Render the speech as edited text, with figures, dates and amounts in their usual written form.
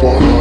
far.